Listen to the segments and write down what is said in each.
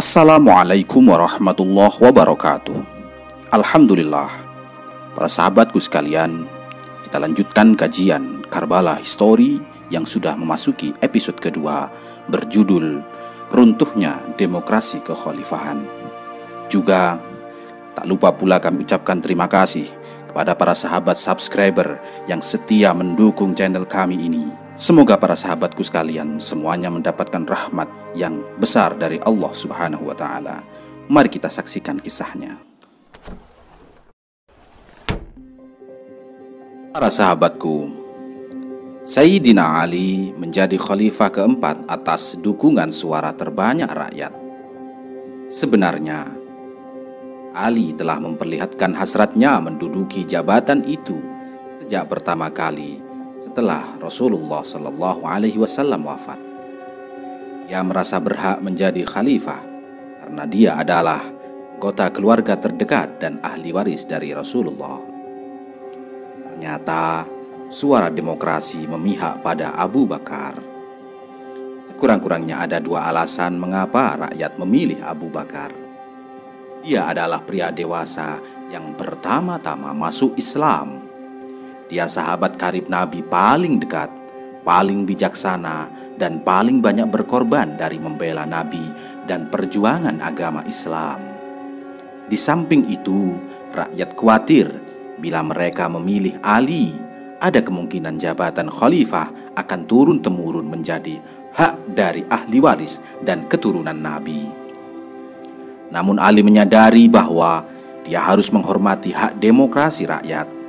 Assalamualaikum warahmatullahi wabarakatuh. Alhamdulillah, para sahabatku sekalian, kita lanjutkan kajian Karbala History yang sudah memasuki episode kedua berjudul Runtuhnya Demokrasi Kekhalifahan. Juga tak lupa pula kami ucapkan terima kasih kepada para sahabat subscriber yang setia mendukung channel kami ini. Semoga para sahabatku sekalian semuanya mendapatkan rahmat yang besar dari Allah Subhanahu wa Ta'ala. Mari kita saksikan kisahnya. Para sahabatku, Sayyidina Ali menjadi khalifah keempat atas dukungan suara terbanyak rakyat. Sebenarnya Ali telah memperlihatkan hasratnya menduduki jabatan itu sejak pertama kali setelah Rasulullah Shallallahu Alaihi Wasallam wafat. Ia merasa berhak menjadi khalifah karena dia adalah anggota keluarga terdekat dan ahli waris dari Rasulullah. Ternyata suara demokrasi memihak pada Abu Bakar. Sekurang-kurangnya ada dua alasan mengapa rakyat memilih Abu Bakar. Dia adalah pria dewasa yang pertama-tama masuk Islam. Dia sahabat karib Nabi paling dekat, paling bijaksana, dan paling banyak berkorban dari membela Nabi dan perjuangan agama Islam. Di samping itu, rakyat khawatir bila mereka memilih Ali, ada kemungkinan jabatan khalifah akan turun-temurun menjadi hak dari ahli waris dan keturunan Nabi. Namun Ali menyadari bahwa dia harus menghormati hak demokrasi rakyat.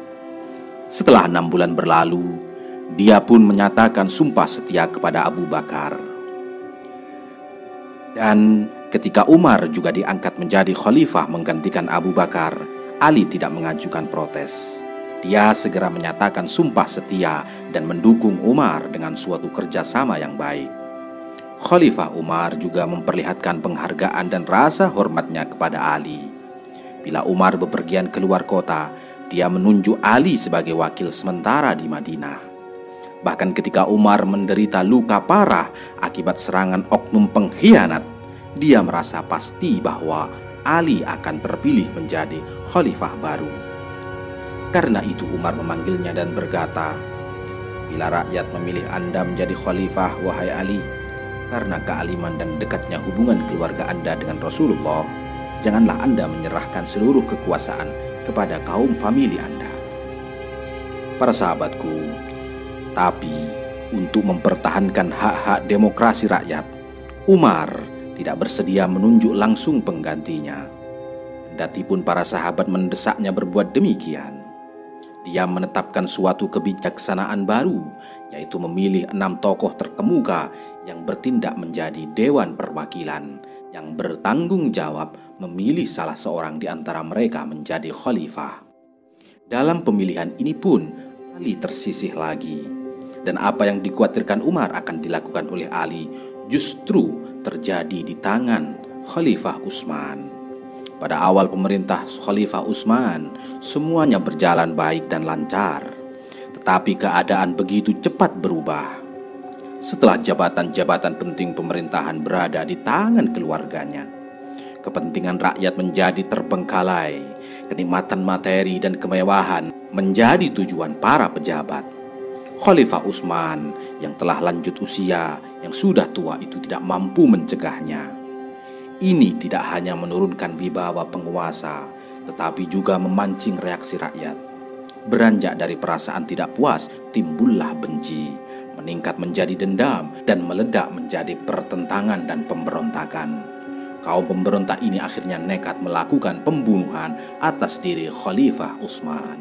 Setelah 6 bulan berlalu, dia pun menyatakan sumpah setia kepada Abu Bakar. Dan ketika Umar juga diangkat menjadi khalifah menggantikan Abu Bakar, Ali tidak mengajukan protes. Dia segera menyatakan sumpah setia dan mendukung Umar dengan suatu kerjasama yang baik. Khalifah Umar juga memperlihatkan penghargaan dan rasa hormatnya kepada Ali. Bila Umar bepergian keluar kota, dia menunjuk Ali sebagai wakil sementara di Madinah. Bahkan ketika Umar menderita luka parah akibat serangan oknum pengkhianat, dia merasa pasti bahwa Ali akan terpilih menjadi khalifah baru. Karena itu Umar memanggilnya dan berkata, "Bila rakyat memilih Anda menjadi khalifah, wahai Ali, karena kealiman dan dekatnya hubungan keluarga Anda dengan Rasulullah, janganlah Anda menyerahkan seluruh kekuasaan kepada kaum famili Anda." Para sahabatku, tapi untuk mempertahankan hak-hak demokrasi rakyat, Umar tidak bersedia menunjuk langsung penggantinya. Kendati pun para sahabat mendesaknya berbuat demikian, dia menetapkan suatu kebijaksanaan baru, yaitu memilih 6 tokoh terkemuka yang bertindak menjadi Dewan Perwakilan yang bertanggung jawab memilih salah seorang di antara mereka menjadi khalifah. Dalam pemilihan ini pun Ali tersisih lagi, dan apa yang dikhawatirkan Umar akan dilakukan oleh Ali justru terjadi di tangan Khalifah Utsman. Pada awal pemerintah Khalifah Utsman, semuanya berjalan baik dan lancar. Tetapi keadaan begitu cepat berubah. Setelah jabatan-jabatan penting pemerintahan berada di tangan keluarganya, kepentingan rakyat menjadi terbengkalai, kenikmatan materi dan kemewahan menjadi tujuan para pejabat. Khalifah Utsman yang telah lanjut usia, yang sudah tua itu tidak mampu mencegahnya. Ini tidak hanya menurunkan wibawa penguasa, tetapi juga memancing reaksi rakyat. Beranjak dari perasaan tidak puas, timbullah benci, meningkat menjadi dendam, dan meledak menjadi pertentangan dan pemberontakan. Kaum pemberontak ini akhirnya nekat melakukan pembunuhan atas diri Khalifah Utsman.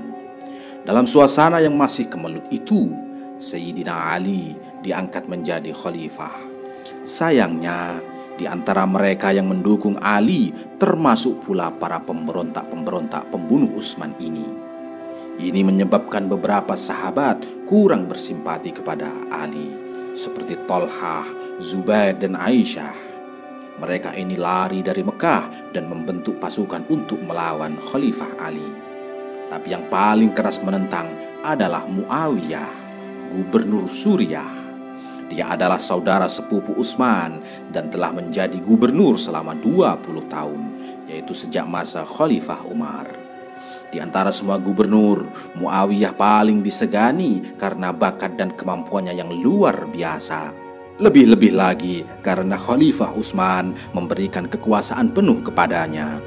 Dalam suasana yang masih kemelut itu, Sayyidina Ali diangkat menjadi khalifah. Sayangnya, di antara mereka yang mendukung Ali termasuk pula para pemberontak-pemberontak pembunuh Utsman ini. Ini menyebabkan beberapa sahabat kurang bersimpati kepada Ali, seperti Tolhah, Zubair, dan Aisyah. Mereka ini lari dari Mekah dan membentuk pasukan untuk melawan Khalifah Ali. Tapi yang paling keras menentang adalah Muawiyah, gubernur Suriah. Dia adalah saudara sepupu Utsman dan telah menjadi gubernur selama 20 tahun, yaitu sejak masa Khalifah Umar. Di antara semua gubernur, Muawiyah paling disegani karena bakat dan kemampuannya yang luar biasa. Lebih-lebih lagi karena Khalifah Utsman memberikan kekuasaan penuh kepadanya,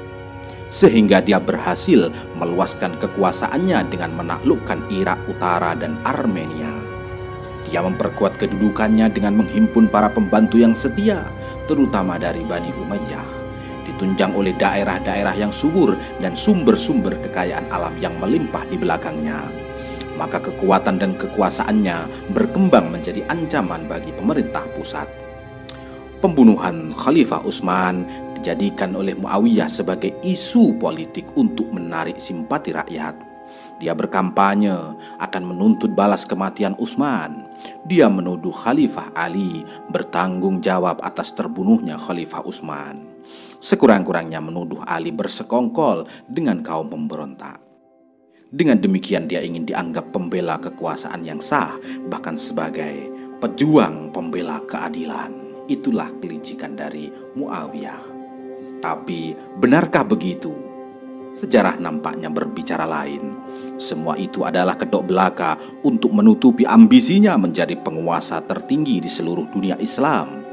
sehingga dia berhasil meluaskan kekuasaannya dengan menaklukkan Irak Utara dan Armenia. Dia memperkuat kedudukannya dengan menghimpun para pembantu yang setia, terutama dari Bani Umayyah, ditunjang oleh daerah-daerah yang subur dan sumber-sumber kekayaan alam yang melimpah di belakangnya. Maka kekuatan dan kekuasaannya berkembang menjadi ancaman bagi pemerintah pusat. Pembunuhan Khalifah Utsman dijadikan oleh Muawiyah sebagai isu politik untuk menarik simpati rakyat. Dia berkampanye akan menuntut balas kematian Utsman. Dia menuduh Khalifah Ali bertanggung jawab atas terbunuhnya Khalifah Utsman. Sekurang-kurangnya menuduh Ali bersekongkol dengan kaum pemberontak. Dengan demikian dia ingin dianggap pembela kekuasaan yang sah, bahkan sebagai pejuang pembela keadilan. Itulah kelicikan dari Muawiyah. Tapi benarkah begitu? Sejarah nampaknya berbicara lain. Semua itu adalah kedok belaka untuk menutupi ambisinya menjadi penguasa tertinggi di seluruh dunia Islam.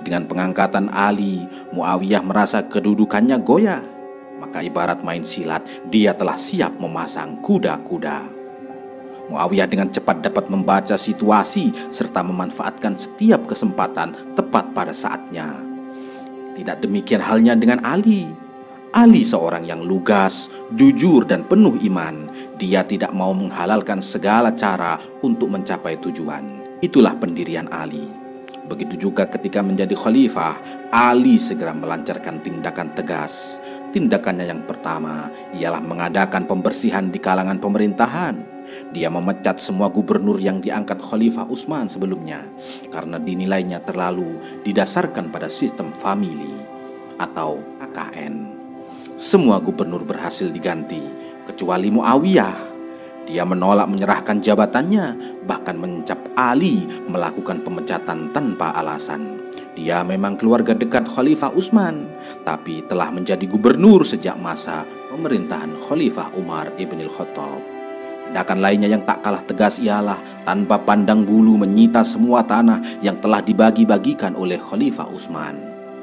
Dengan pengangkatan Ali, Muawiyah merasa kedudukannya goyah. Maka ibarat main silat, dia telah siap memasang kuda-kuda. Muawiyah dengan cepat dapat membaca situasi serta memanfaatkan setiap kesempatan tepat pada saatnya. Tidak demikian halnya dengan Ali. Ali seorang yang lugas, jujur dan penuh iman. Dia tidak mau menghalalkan segala cara untuk mencapai tujuan. Itulah pendirian Ali. Begitu juga ketika menjadi khalifah, Ali segera melancarkan tindakan tegas. Tindakannya yang pertama ialah mengadakan pembersihan di kalangan pemerintahan. Dia memecat semua gubernur yang diangkat Khalifah Utsman sebelumnya, karena dinilainya terlalu didasarkan pada sistem famili atau KKN. Semua gubernur berhasil diganti, kecuali Muawiyah. Dia menolak menyerahkan jabatannya, bahkan mencap Ali melakukan pemecatan tanpa alasan. Dia memang keluarga dekat Khalifah Utsman, tapi telah menjadi gubernur sejak masa pemerintahan Khalifah Umar ibn al-Khattab. Tindakan lainnya yang tak kalah tegas ialah tanpa pandang bulu menyita semua tanah yang telah dibagi-bagikan oleh Khalifah Utsman.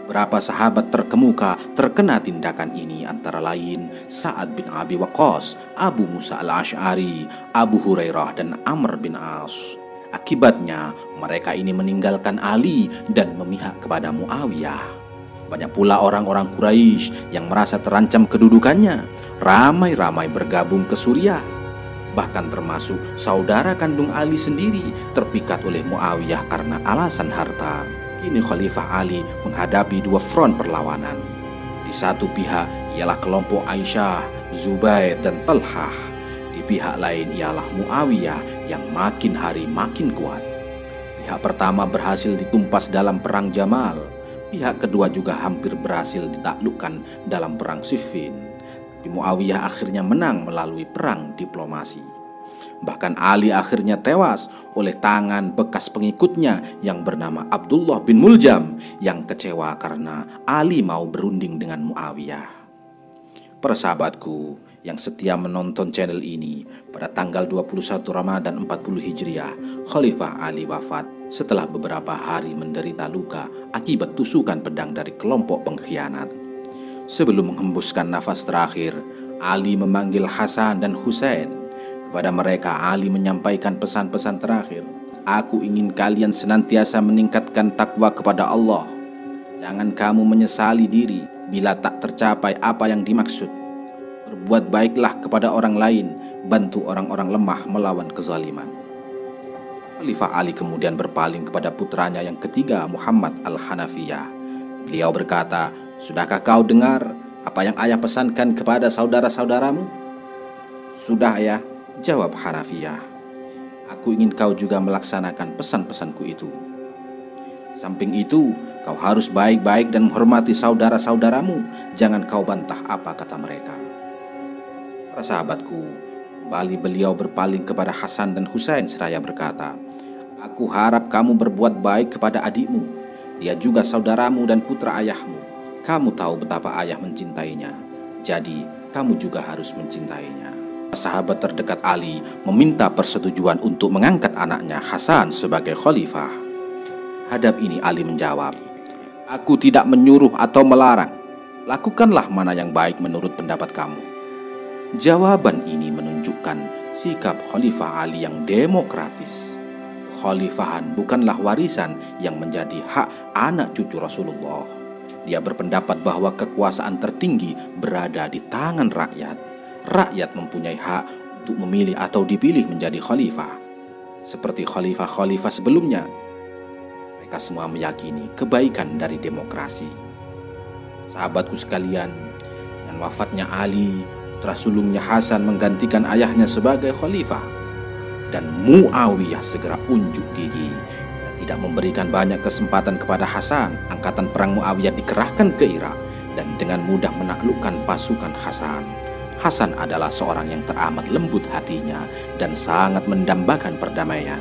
Beberapa sahabat terkemuka terkena tindakan ini, antara lain Sa'ad bin Abi Waqqas, Abu Musa al-Ash'ari, Abu Hurairah dan Amr bin Ash. Akibatnya mereka ini meninggalkan Ali dan memihak kepada Muawiyah. Banyak pula orang-orang Quraisy yang merasa terancam kedudukannya, ramai-ramai bergabung ke Suriah. Bahkan termasuk saudara kandung Ali sendiri terpikat oleh Muawiyah karena alasan harta. Ini Khalifah Ali menghadapi dua front perlawanan. Di satu pihak ialah kelompok Aisyah, Zubair dan Tolhah. Di pihak lain ialah Muawiyah yang makin hari makin kuat. Pihak pertama berhasil ditumpas dalam perang Jamal. Pihak kedua juga hampir berhasil ditaklukkan dalam perang Siffin. Tapi Muawiyah akhirnya menang melalui perang diplomasi. Bahkan Ali akhirnya tewas oleh tangan bekas pengikutnya yang bernama Abdullah bin Muljam yang kecewa karena Ali mau berunding dengan Muawiyah. Para sahabatku yang setia menonton channel ini, pada tanggal 21 Ramadan 40 Hijriah, Khalifah Ali wafat setelah beberapa hari menderita luka akibat tusukan pedang dari kelompok pengkhianat. Sebelum menghembuskan nafas terakhir, Ali memanggil Hasan dan Husein. Pada mereka Ali menyampaikan pesan-pesan terakhir. Aku ingin kalian senantiasa meningkatkan takwa kepada Allah. Jangan kamu menyesali diri bila tak tercapai apa yang dimaksud. Berbuat baiklah kepada orang lain, bantu orang-orang lemah melawan kezaliman. Khalifah Ali kemudian berpaling kepada putranya yang ketiga, Muhammad Al-Hanafiyah. Beliau berkata, "Sudahkah kau dengar apa yang ayah pesankan kepada saudara-saudaramu?" "Sudah, ayah," jawab Hanafiyah. "Aku ingin kau juga melaksanakan pesan-pesanku itu. Samping itu, kau harus baik-baik dan menghormati saudara-saudaramu. Jangan kau bantah apa kata mereka." Para sahabatku, kembali beliau berpaling kepada Hasan dan Husein seraya berkata, Aku harap kamu berbuat baik kepada adikmu. Dia juga saudaramu dan putra ayahmu. Kamu tahu betapa ayah mencintainya. Jadi, kamu juga harus mencintainya." Sahabat terdekat Ali meminta persetujuan untuk mengangkat anaknya Hasan sebagai khalifah. Hadap ini Ali menjawab, "Aku tidak menyuruh atau melarang. Lakukanlah mana yang baik menurut pendapat kamu." Jawaban ini menunjukkan sikap Khalifah Ali yang demokratis. Khalifahan bukanlah warisan yang menjadi hak anak cucu Rasulullah. Dia berpendapat bahwa kekuasaan tertinggi berada di tangan rakyat. Rakyat mempunyai hak untuk memilih atau dipilih menjadi khalifah. Seperti khalifah-khalifah sebelumnya, mereka semua meyakini kebaikan dari demokrasi. Sahabatku sekalian, dengan wafatnya Ali, putra sulungnya Hasan menggantikan ayahnya sebagai khalifah. Dan Muawiyah segera unjuk gigi dan tidak memberikan banyak kesempatan kepada Hasan. Angkatan perang Muawiyah dikerahkan ke Irak dan dengan mudah menaklukkan pasukan Hasan. Hasan adalah seorang yang teramat lembut hatinya dan sangat mendambakan perdamaian.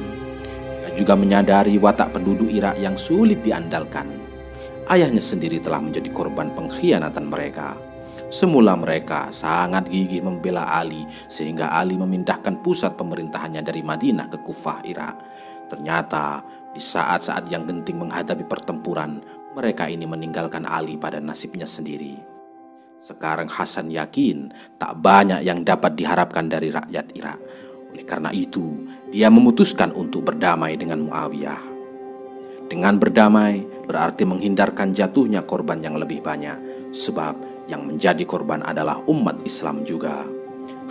Dia juga menyadari watak penduduk Irak yang sulit diandalkan. Ayahnya sendiri telah menjadi korban pengkhianatan mereka. Semula mereka sangat gigih membela Ali sehingga Ali memindahkan pusat pemerintahannya dari Madinah ke Kufah, Irak. Ternyata di saat-saat yang genting menghadapi pertempuran, mereka ini meninggalkan Ali pada nasibnya sendiri. Sekarang Hasan yakin tak banyak yang dapat diharapkan dari rakyat Irak. Oleh karena itu, dia memutuskan untuk berdamai dengan Muawiyah. Dengan berdamai berarti menghindarkan jatuhnya korban yang lebih banyak, sebab yang menjadi korban adalah umat Islam juga.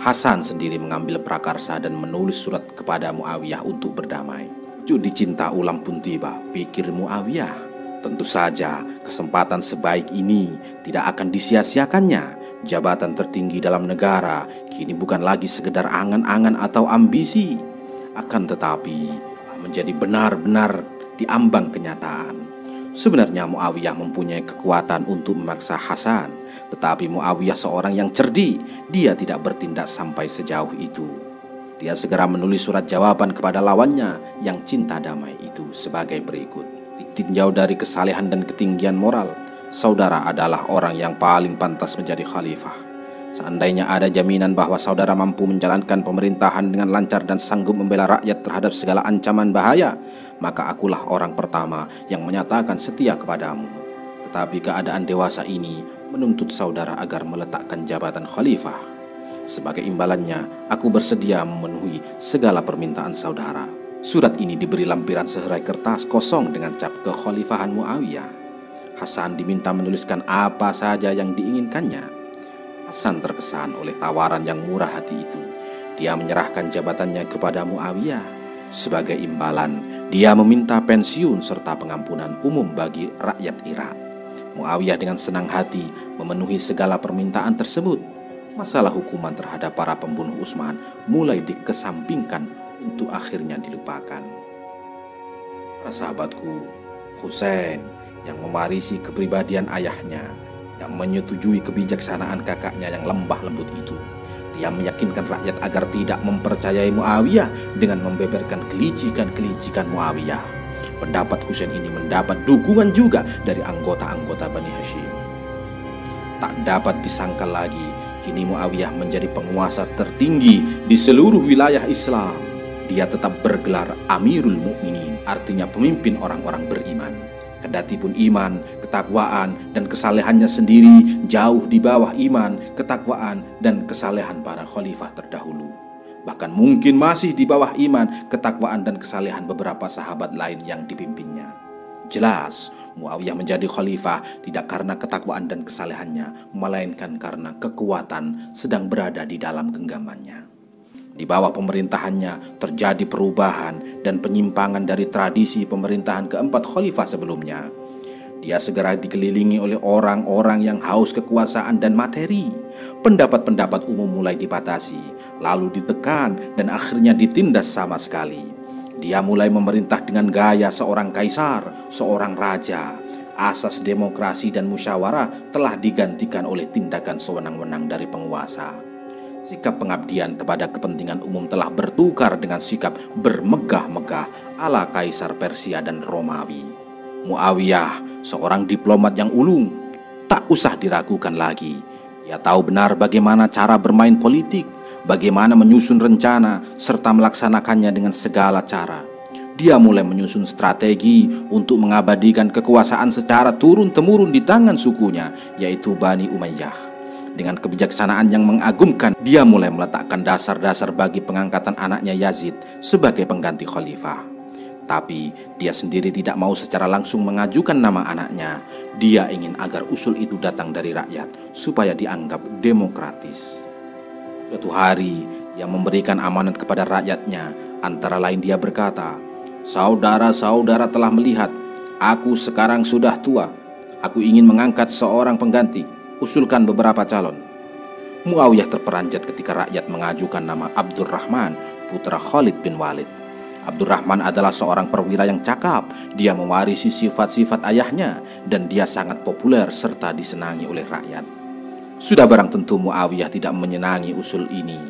Hasan sendiri mengambil prakarsa dan menulis surat kepada Muawiyah untuk berdamai. Jadi cinta ulang pun tiba, pikir Muawiyah. Tentu saja kesempatan sebaik ini tidak akan disia-siakannya. Jabatan tertinggi dalam negara kini bukan lagi sekedar angan-angan atau ambisi, akan tetapi menjadi benar-benar diambang kenyataan. Sebenarnya Muawiyah mempunyai kekuatan untuk memaksa Hasan, tetapi Muawiyah seorang yang cerdik. Dia tidak bertindak sampai sejauh itu. Dia segera menulis surat jawaban kepada lawannya yang cinta damai itu sebagai berikut. Ditinjau dari kesalehan dan ketinggian moral, saudara adalah orang yang paling pantas menjadi khalifah. Seandainya ada jaminan bahwa saudara mampu menjalankan pemerintahan dengan lancar dan sanggup membela rakyat terhadap segala ancaman bahaya, maka akulah orang pertama yang menyatakan setia kepadamu. Tetapi keadaan dewasa ini menuntut saudara agar meletakkan jabatan khalifah. Sebagai imbalannya, aku bersedia memenuhi segala permintaan saudara. Surat ini diberi lampiran sehelai kertas kosong dengan cap kekhalifahan Muawiyah. Hasan diminta menuliskan apa saja yang diinginkannya. Hasan terkesan oleh tawaran yang murah hati itu. Dia menyerahkan jabatannya kepada Muawiyah. Sebagai imbalan, dia meminta pensiun serta pengampunan umum bagi rakyat Irak. Muawiyah dengan senang hati memenuhi segala permintaan tersebut. Masalah hukuman terhadap para pembunuh Utsman mulai dikesampingkan untuk akhirnya dilupakan. Para sahabatku, Husein yang mewarisi kepribadian ayahnya tidak menyetujui kebijaksanaan kakaknya yang lembah lembut itu. Dia meyakinkan rakyat agar tidak mempercayai Muawiyah dengan membeberkan kelicikan-kelicikan Muawiyah. Pendapat Husein ini mendapat dukungan juga dari anggota-anggota Bani Hashim. Tak dapat disangkal lagi, kini Muawiyah menjadi penguasa tertinggi di seluruh wilayah Islam. Dia tetap bergelar Amirul Mukminin, artinya pemimpin orang-orang beriman. Kendatipun iman, ketakwaan, dan kesalehannya sendiri jauh di bawah iman, ketakwaan, dan kesalehan para khalifah terdahulu. Bahkan mungkin masih di bawah iman, ketakwaan, dan kesalehan beberapa sahabat lain yang dipimpinnya. Jelas, Muawiyah menjadi khalifah tidak karena ketakwaan dan kesalehannya, melainkan karena kekuatan sedang berada di dalam genggamannya. Di bawah pemerintahannya terjadi perubahan dan penyimpangan dari tradisi pemerintahan keempat khalifah sebelumnya. Dia segera dikelilingi oleh orang-orang yang haus kekuasaan dan materi. Pendapat-pendapat umum mulai dibatasi, lalu ditekan dan akhirnya ditindas sama sekali. Dia mulai memerintah dengan gaya seorang kaisar, seorang raja. Asas demokrasi dan musyawarah telah digantikan oleh tindakan sewenang-wenang dari penguasa. Sikap pengabdian kepada kepentingan umum telah bertukar dengan sikap bermegah-megah ala Kaisar Persia dan Romawi. Muawiyah, seorang diplomat yang ulung, tak usah diragukan lagi. Ia tahu benar bagaimana cara bermain politik, bagaimana menyusun rencana, serta melaksanakannya dengan segala cara. Dia mulai menyusun strategi untuk mengabadikan kekuasaan secara turun-temurun di tangan sukunya, yaitu Bani Umayyah. Dengan kebijaksanaan yang mengagumkan, dia mulai meletakkan dasar-dasar bagi pengangkatan anaknya Yazid sebagai pengganti khalifah. Tapi dia sendiri tidak mau secara langsung mengajukan nama anaknya. Dia ingin agar usul itu datang dari rakyat supaya dianggap demokratis. Suatu hari, ia memberikan amanat kepada rakyatnya. Antara lain dia berkata, "Saudara-saudara telah melihat, aku sekarang sudah tua. Aku ingin mengangkat seorang pengganti. Usulkan beberapa calon." Muawiyah terperanjat ketika rakyat mengajukan nama Abdurrahman, putra Khalid bin Walid. Abdurrahman adalah seorang perwira yang cakap. Dia mewarisi sifat-sifat ayahnya, dan dia sangat populer serta disenangi oleh rakyat. Sudah barang tentu Muawiyah tidak menyenangi usul ini,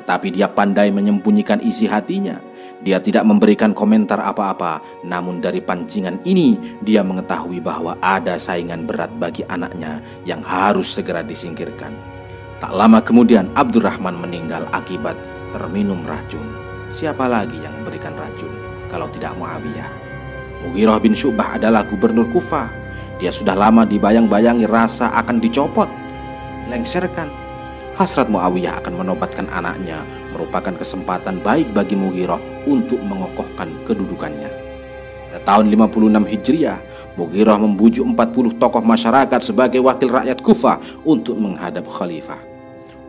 tetapi dia pandai menyembunyikan isi hatinya. Dia tidak memberikan komentar apa-apa, namun dari pancingan ini dia mengetahui bahwa ada saingan berat bagi anaknya yang harus segera disingkirkan. Tak lama kemudian Abdurrahman meninggal akibat terminum racun. Siapa lagi yang memberikan racun kalau tidak Muawiyah? Mughirah bin Syubah adalah gubernur Kufah. Dia sudah lama dibayang-bayangi rasa akan dicopot, lengserkan. Hasrat Muawiyah akan menobatkan anaknya merupakan kesempatan baik bagi Mughirah untuk mengokohkan kedudukannya. Pada tahun 56 Hijriah, Mughirah membujuk 40 tokoh masyarakat sebagai wakil rakyat Kufah untuk menghadap khalifah.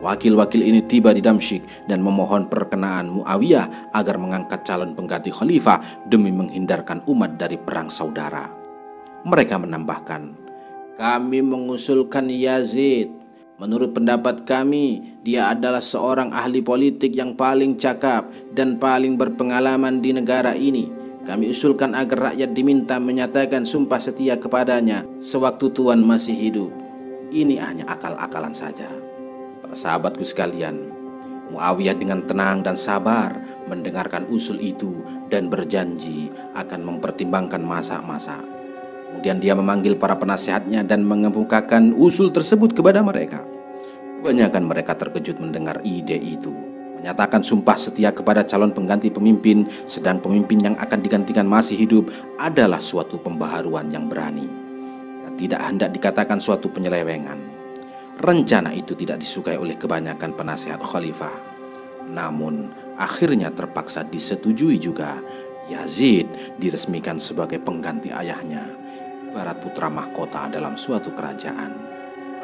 Wakil-wakil ini tiba di Damsyik dan memohon perkenaan Muawiyah agar mengangkat calon pengganti khalifah demi menghindarkan umat dari perang saudara. Mereka menambahkan, "Kami mengusulkan Yazid. Menurut pendapat kami, dia adalah seorang ahli politik yang paling cakap dan paling berpengalaman di negara ini. Kami usulkan agar rakyat diminta menyatakan sumpah setia kepadanya sewaktu Tuan masih hidup." Ini hanya akal-akalan saja. Para sahabatku sekalian, Muawiyah dengan tenang dan sabar mendengarkan usul itu dan berjanji akan mempertimbangkan masa-masa. Kemudian dia memanggil para penasehatnya dan mengemukakan usul tersebut kepada mereka. Kebanyakan mereka terkejut mendengar ide itu. Menyatakan sumpah setia kepada calon pengganti pemimpin, sedang pemimpin yang akan digantikan masih hidup, adalah suatu pembaharuan yang berani dan tidak hendak dikatakan suatu penyelewengan. Rencana itu tidak disukai oleh kebanyakan penasehat khalifah. Namun akhirnya terpaksa disetujui juga. Yazid diresmikan sebagai pengganti ayahnya, barat putra mahkota dalam suatu kerajaan.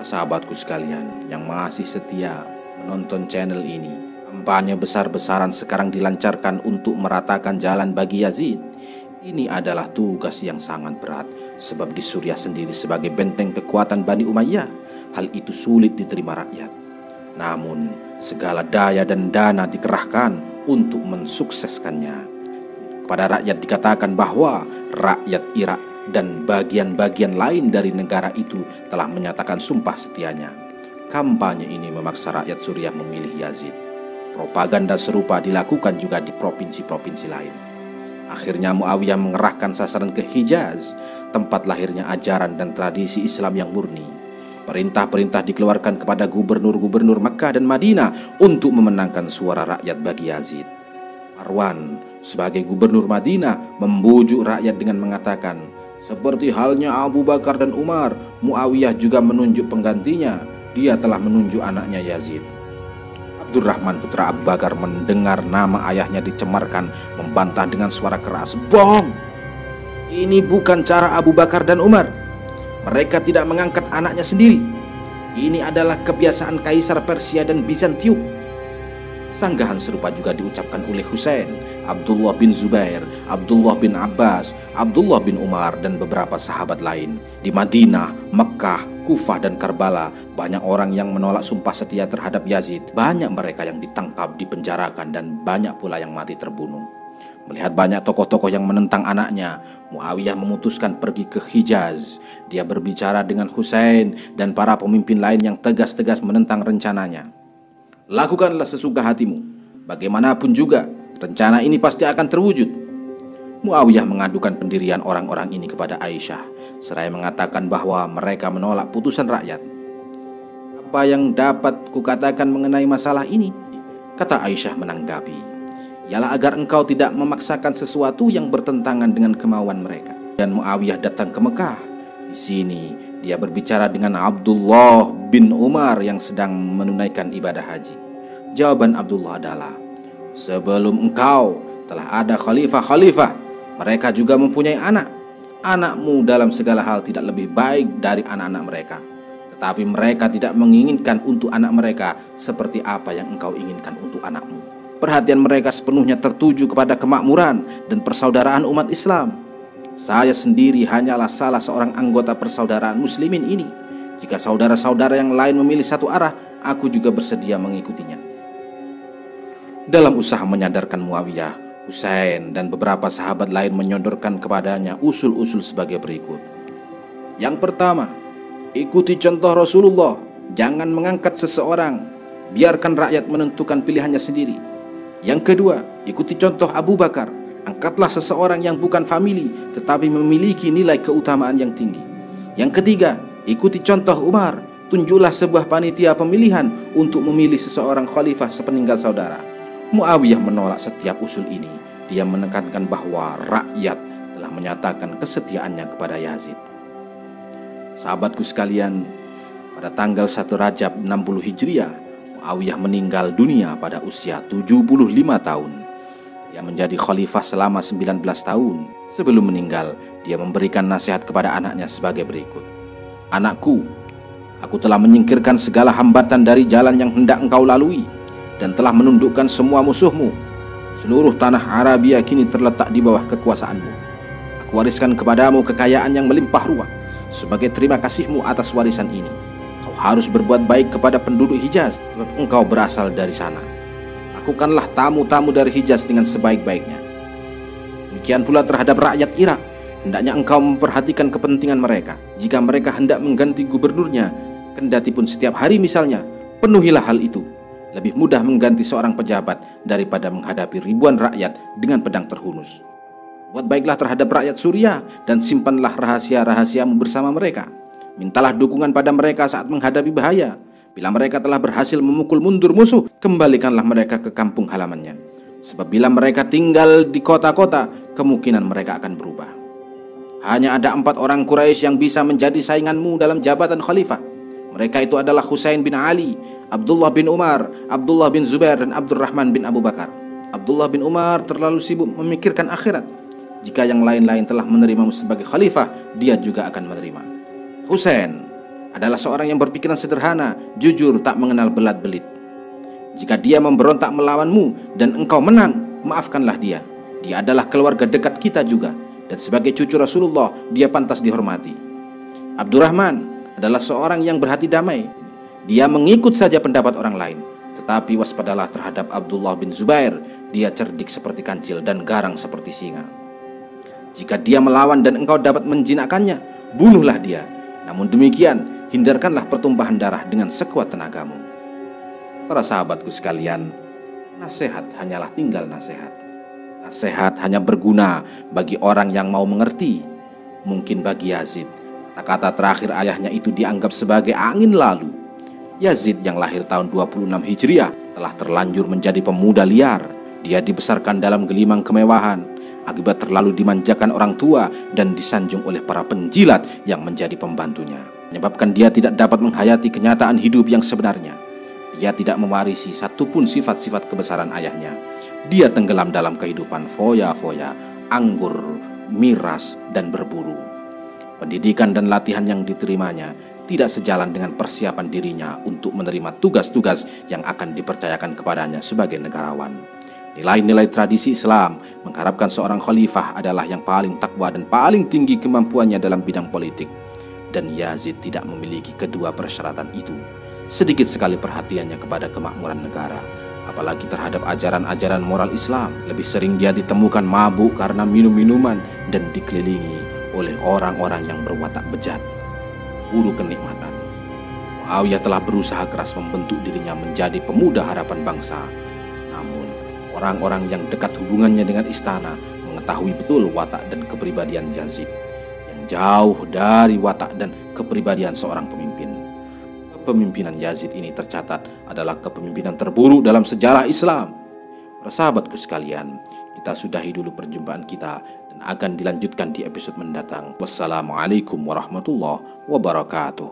Sahabatku sekalian yang masih setia menonton channel ini, kampanye besar-besaran sekarang dilancarkan untuk meratakan jalan bagi Yazid. Ini adalah tugas yang sangat berat, sebab di Suriah sendiri sebagai benteng kekuatan Bani Umayyah, hal itu sulit diterima rakyat. Namun segala daya dan dana dikerahkan untuk mensukseskannya. Kepada rakyat dikatakan bahwa rakyat Irak dan bagian-bagian lain dari negara itu telah menyatakan sumpah setianya. Kampanye ini memaksa rakyat Suriah memilih Yazid. Propaganda serupa dilakukan juga di provinsi-provinsi lain. Akhirnya Muawiyah mengerahkan sasaran ke Hijaz, tempat lahirnya ajaran dan tradisi Islam yang murni. Perintah-perintah dikeluarkan kepada gubernur-gubernur Mekkah dan Madinah untuk memenangkan suara rakyat bagi Yazid. Arwan sebagai gubernur Madinah membujuk rakyat dengan mengatakan, "Seperti halnya Abu Bakar dan Umar, Muawiyah juga menunjuk penggantinya. Dia telah menunjuk anaknya Yazid." Abdurrahman putra Abu Bakar mendengar nama ayahnya dicemarkan, membantah dengan suara keras, "Bohong! Ini bukan cara Abu Bakar dan Umar. Mereka tidak mengangkat anaknya sendiri. Ini adalah kebiasaan Kaisar Persia dan Bizantium." Sanggahan serupa juga diucapkan oleh Husein, Abdullah bin Zubair, Abdullah bin Abbas, Abdullah bin Umar, dan beberapa sahabat lain. Di Madinah, Mekkah, Kufah, dan Karbala, banyak orang yang menolak sumpah setia terhadap Yazid. Banyak mereka yang ditangkap, dipenjarakan, dan banyak pula yang mati terbunuh. Melihat banyak tokoh-tokoh yang menentang anaknya, Muawiyah memutuskan pergi ke Hijaz. Dia berbicara dengan Husein dan para pemimpin lain yang tegas-tegas menentang rencananya. lakukanlah sesuka hatimu. Bagaimanapun juga, rencana ini pasti akan terwujud. Muawiyah mengadukan pendirian orang-orang ini kepada Aisyah, seraya mengatakan bahwa mereka menolak putusan rakyat. Apa yang dapat kukatakan mengenai masalah ini? Kata Aisyah menanggapi, ialah agar engkau tidak memaksakan sesuatu yang bertentangan dengan kemauan mereka. Dan Muawiyah datang ke Mekah. Di sini dia berbicara dengan Abdullah bin Umar yang sedang menunaikan ibadah haji. Jawaban Abdullah adalah, sebelum engkau telah ada khalifah-khalifah. Mereka juga mempunyai anak. Anakmu dalam segala hal tidak lebih baik dari anak-anak mereka, tetapi mereka tidak menginginkan untuk anak mereka seperti apa yang engkau inginkan untuk anakmu. Perhatian mereka sepenuhnya tertuju kepada kemakmuran dan persaudaraan umat Islam. Saya sendiri hanyalah salah seorang anggota persaudaraan muslimin ini. Jika saudara-saudara yang lain memilih satu arah, aku juga bersedia mengikutinya. Dalam usaha menyadarkan Muawiyah, Husein dan beberapa sahabat lain menyodorkan kepadanya usul-usul sebagai berikut. Yang pertama, ikuti contoh Rasulullah. Jangan mengangkat seseorang, biarkan rakyat menentukan pilihannya sendiri. Yang kedua, ikuti contoh Abu Bakar. Angkatlah seseorang yang bukan famili, tetapi memiliki nilai keutamaan yang tinggi. Yang ketiga, ikuti contoh Umar. Tunjuklah sebuah panitia pemilihan untuk memilih seseorang khalifah sepeninggal saudara. Muawiyah menolak setiap usul ini. Dia menekankan bahwa rakyat telah menyatakan kesetiaannya kepada Yazid. Sahabatku sekalian, pada tanggal 1 Rajab 60 Hijriah, Muawiyah meninggal dunia pada usia 75 tahun. Dia menjadi khalifah selama 19 tahun. Sebelum meninggal, dia memberikan nasihat kepada anaknya sebagai berikut. Anakku, aku telah menyingkirkan segala hambatan dari jalan yang hendak engkau lalui dan telah menundukkan semua musuhmu. Seluruh tanah Arabia kini terletak di bawah kekuasaanmu. Aku wariskan kepadamu kekayaan yang melimpah ruah. Sebagai terima kasihmu atas warisan ini, kau harus berbuat baik kepada penduduk Hijaz, sebab engkau berasal dari sana. Lakukanlah tamu-tamu dari Hijaz dengan sebaik-baiknya. Demikian pula terhadap rakyat Irak, hendaknya engkau memperhatikan kepentingan mereka. Jika mereka hendak mengganti gubernurnya, kendatipun setiap hari misalnya, penuhilah hal itu. Lebih mudah mengganti seorang pejabat daripada menghadapi ribuan rakyat dengan pedang terhunus. Buat baiklah terhadap rakyat Suriah dan simpanlah rahasia-rahasiamu bersama mereka. Mintalah dukungan pada mereka saat menghadapi bahaya. Bila mereka telah berhasil memukul mundur musuh, kembalikanlah mereka ke kampung halamannya. Sebab bila mereka tinggal di kota-kota, kemungkinan mereka akan berubah. Hanya ada 4 orang Quraisy yang bisa menjadi sainganmu dalam jabatan khalifah. Mereka itu adalah Husein bin Ali, Abdullah bin Umar, Abdullah bin Zubair, dan Abdurrahman bin Abu Bakar. Abdullah bin Umar terlalu sibuk memikirkan akhirat. Jika yang lain-lain telah menerimamu sebagai khalifah, dia juga akan menerima. Husein adalah seorang yang berpikiran sederhana, jujur, tak mengenal belat-belit. Jika dia memberontak melawanmu dan engkau menang, maafkanlah dia. Dia adalah keluarga dekat kita juga, dan sebagai cucu Rasulullah, dia pantas dihormati. Abdurrahman adalah seorang yang berhati damai. Dia mengikut saja pendapat orang lain. Tetapi waspadalah terhadap Abdullah bin Zubair. Dia cerdik seperti kancil dan garang seperti singa. Jika dia melawan dan engkau dapat menjinakkannya, bunuhlah dia. Namun demikian, hindarkanlah pertumpahan darah dengan sekuat tenagamu. Para sahabatku sekalian, nasihat hanyalah tinggal nasihat. Nasihat hanya berguna bagi orang yang mau mengerti. Mungkin bagi Yazid, kata terakhir ayahnya itu dianggap sebagai angin lalu. Yazid yang lahir tahun 26 Hijriah telah terlanjur menjadi pemuda liar. Dia dibesarkan dalam gelimang kemewahan akibat terlalu dimanjakan orang tua dan disanjung oleh para penjilat yang menjadi pembantunya, menyebabkan dia tidak dapat menghayati kenyataan hidup yang sebenarnya. Dia tidak mewarisi satupun sifat-sifat kebesaran ayahnya. Dia tenggelam dalam kehidupan foya-foya, anggur, miras, dan berburu. Pendidikan dan latihan yang diterimanya tidak sejalan dengan persiapan dirinya untuk menerima tugas-tugas yang akan dipercayakan kepadanya sebagai negarawan. Nilai-nilai tradisi Islam mengharapkan seorang khalifah adalah yang paling takwa dan paling tinggi kemampuannya dalam bidang politik. Dan Yazid tidak memiliki kedua persyaratan itu. Sedikit sekali perhatiannya kepada kemakmuran negara, apalagi terhadap ajaran-ajaran moral Islam. Lebih sering dia ditemukan mabuk karena minum-minuman dan dikelilingi oleh orang-orang yang berwatak bejat, buru kenikmatan. Muawiyah telah berusaha keras membentuk dirinya menjadi pemuda harapan bangsa. Namun, orang-orang yang dekat hubungannya dengan istana mengetahui betul watak dan kepribadian Yazid, yang jauh dari watak dan kepribadian seorang pemimpin. Kepemimpinan Yazid ini tercatat adalah kepemimpinan terburuk dalam sejarah Islam. Para sahabatku sekalian, kita sudahi dulu perjumpaan kita dan akan dilanjutkan di episode mendatang. Wassalamualaikum warahmatullahi wabarakatuh.